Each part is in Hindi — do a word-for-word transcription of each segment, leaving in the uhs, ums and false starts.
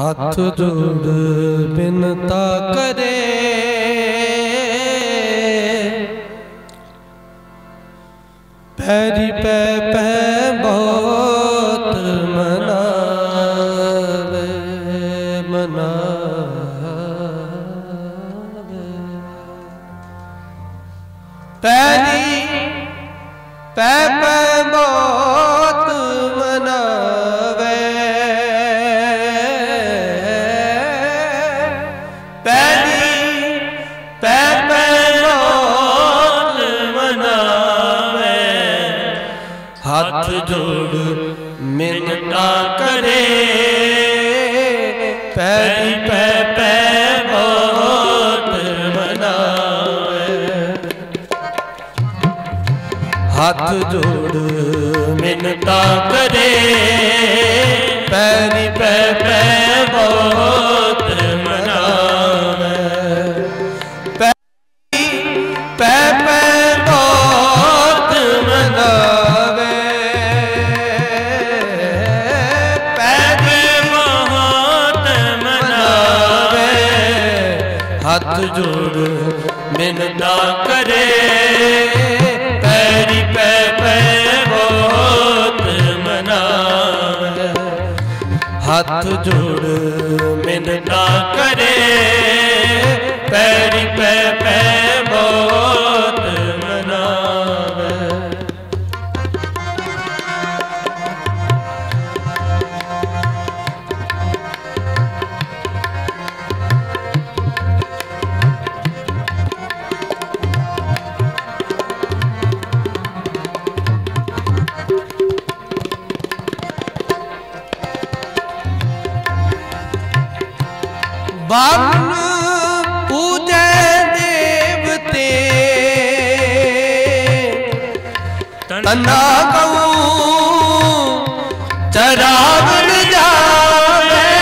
हाथ जोड़ बिनता करे पैरी पे पै बहुत मनावे मनावे पैरी पै पै बहुत मनावे हाथ जोड़ मिन्नता करे पैरी पै पै बहुत मनावे हाथ जोड़ मिन्नता करे पैरी पै पै बहुत मनावे पैरी पै पै बहुत मनावे हाथ जोड़ मिन्नता करे पैरी पै पै बहुत मनावे हाथ जोड़ मिन्नता करे पैरी पै पै बहुत मनावे बामन पूजे देवते तना कहूँ चरावन जावे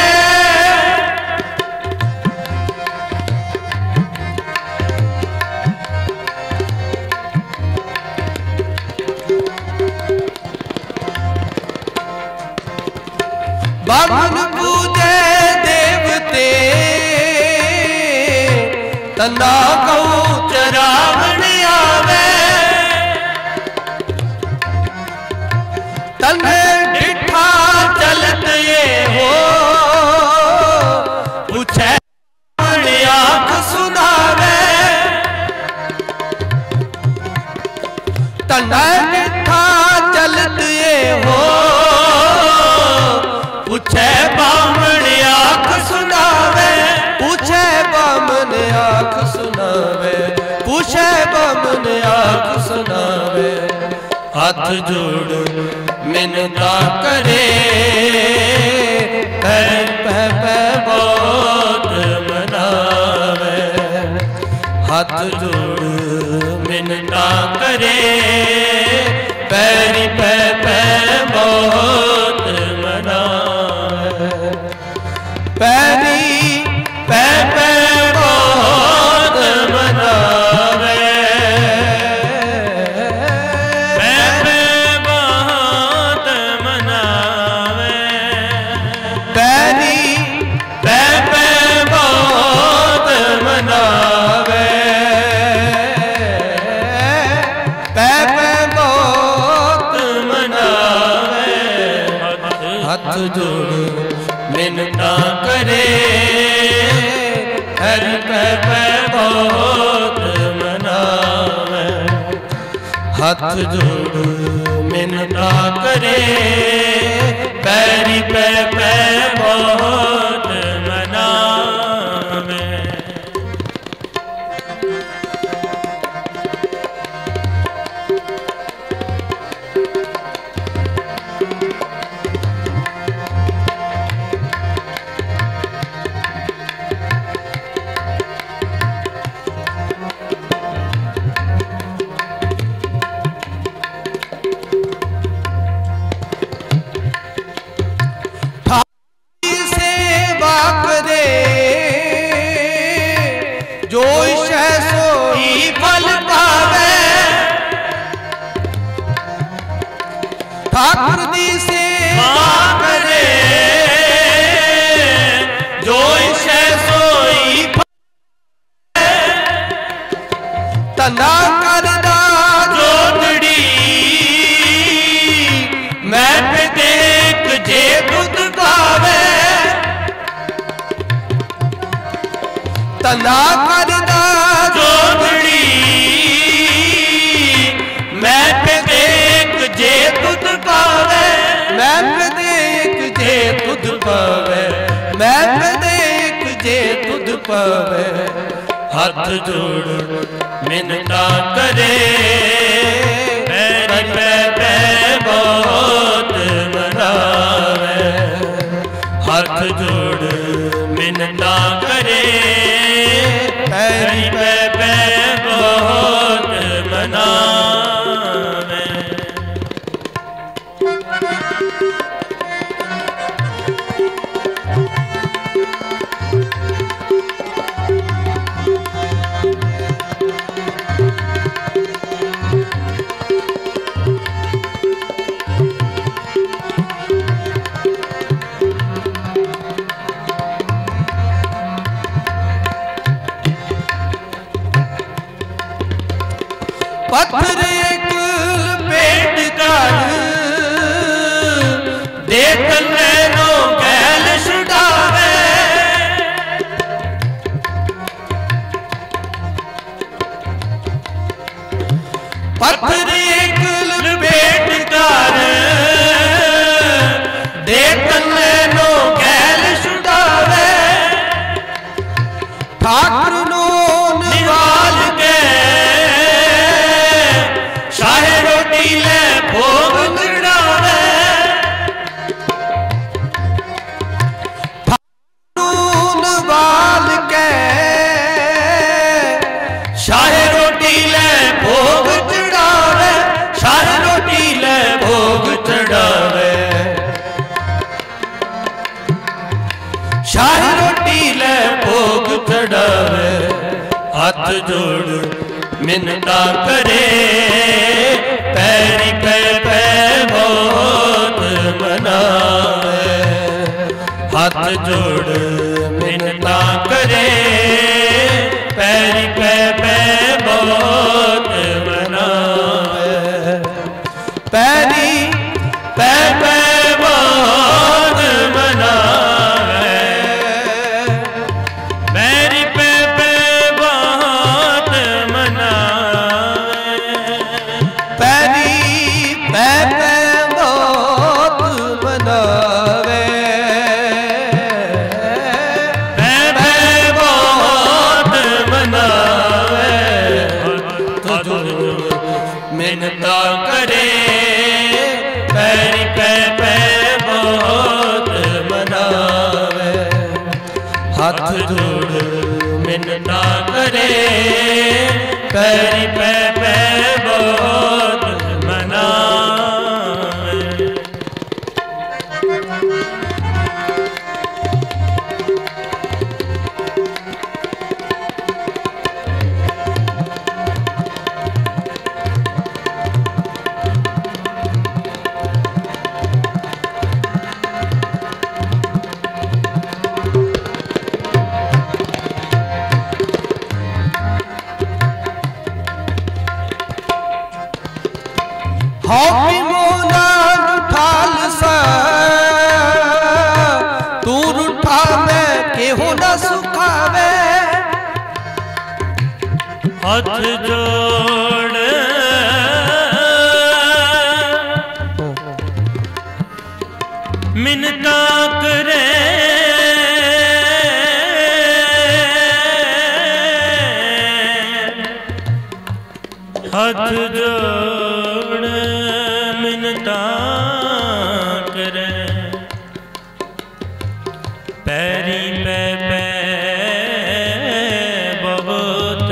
बामन पूजे देवते तना कहूँ चरावन आवे तन डिठा चलत ये हो पूछे आँख सुनावे तन डिठा चलत ये हो पूछे बामन आँख सुनावे पूछे बामन आँख सुनावे पूछे बामन आँख सुनावे हाथ जोड़ मिन्नता करे पै पै पै बहुत मनावे हाथ जोड़ मिन्नता करे पैरी पै पै बहुत मनावे पैरी पै पै बहुत मनावे पै पै बहुत मनावे पैरी पै पै बहुत मनावे पै पै बहुत मनावे हाथ जोड़ मिन्नता करे पैरी पै पै बहुत मनावे हाथ जोड़ मिन्नता करे पैरी पै पै बहुत मनावे धंधा करदा जोधड़ी मैं ते देख जे तुद पावे मैं ते देख जे तुद पावे मैं ते देख जे तुद पावे हाथ जोड़ मिन्नता करे मेरी पे पे बहुत मनावे हाथ जोड़ मिन्नता करे मेरी पे पे बहुत मनावे। पत्थर एक पेट कर देख लेनो गैल छुड़ावे पत्थर एक पेट कर देख लेनो गैल छुड़ावे ठाकुर हाथ जोड़ मिन्नता करे पैरी पे पे बहुत मनावे हाथ जोड़ मिन्नता करे पैरी पे पे बहुत मनावे पैरी पे पे बहुत मनावे पैरी पे मिन्नता करे पैरी पे पे बहुत मनावे हाथ जोड़ मिन्नता करे पैरी पे पे बहुत मनावे। हाकी मोना ठाल सा तू रूठा मैं केहू ना सुखावे हाथ जोड़ मिन्नता करे हाथ जोड़ मिन्नता करे पैरी पे पे बहुत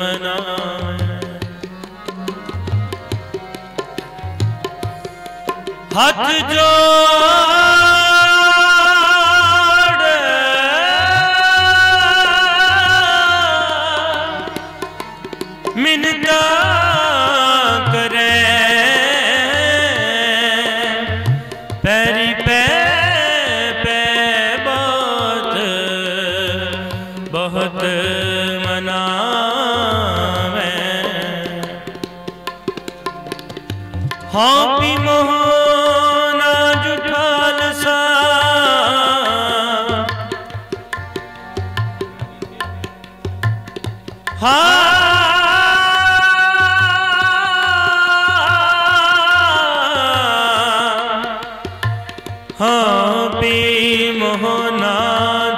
मनावे हाथ जोड़ मिन्नता करे पैरी पे पे बहुत बहुत मनावे हाँ पी मोह ना जुटा हाँ हाँ भी मोहना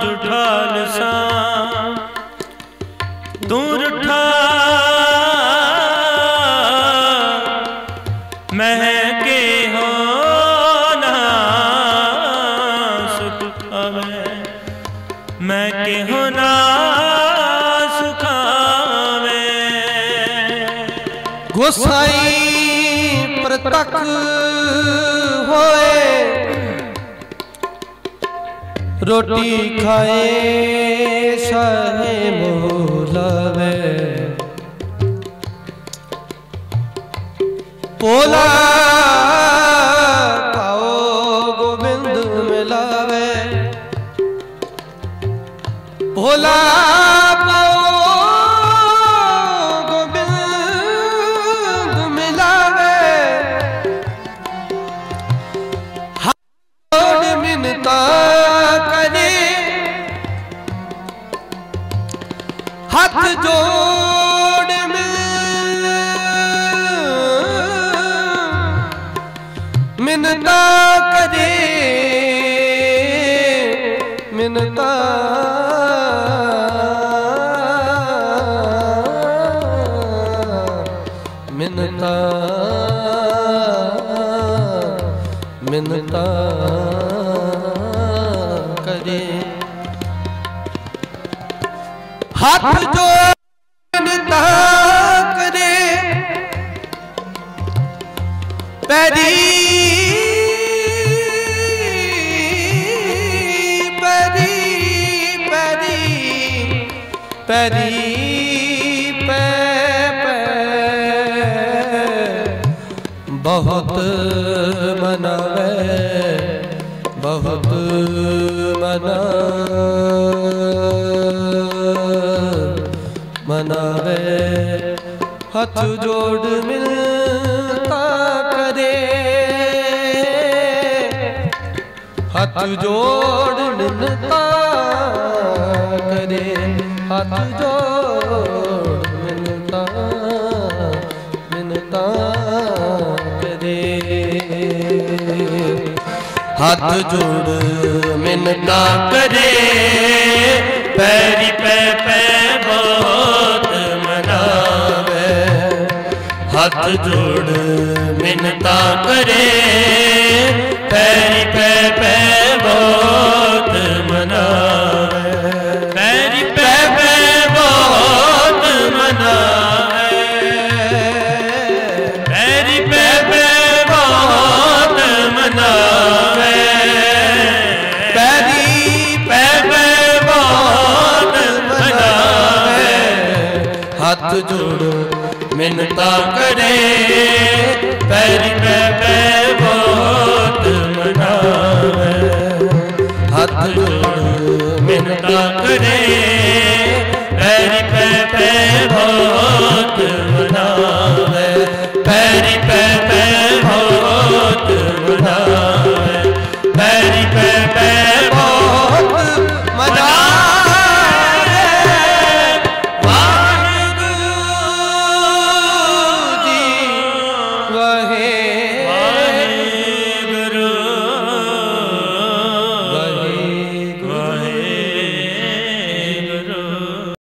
जुठाल सा दूर ठा महके हो ना सुख आवे महके हो ना सुखावे गोसाई प्रतक होए रोटी खाए सहे भोलावे पोला पाओ गोविंद मिलावे पोला पाओ गोविंद मिलावे हाथ मिनता करे हाथ जोड़ मिनता करे मिनता मिनता मिनता करे हाथ जोड़ मिनता करे पैरी परी पे बहुत मनावे बहुत मना मनावे हाथ जोड़ मिलता करे हाथ जोड़ मिलता करे हाथ जोड़ मिनता मिनता करे हाथ जोड़ मिनता करे पैरी पे पे बहुत मनावे हाथ जोड़ मिनता करे पैरी पे पे बहुत मनावे हाथ जोड़ मिनता करे पैरी पे पे बहुत मनावे हाथ जोड़ मिनता करे पैरी पे पे बहुत मनावे पैरी पे पे बहुत मनावे पैरी पे पे बहुत मनावे है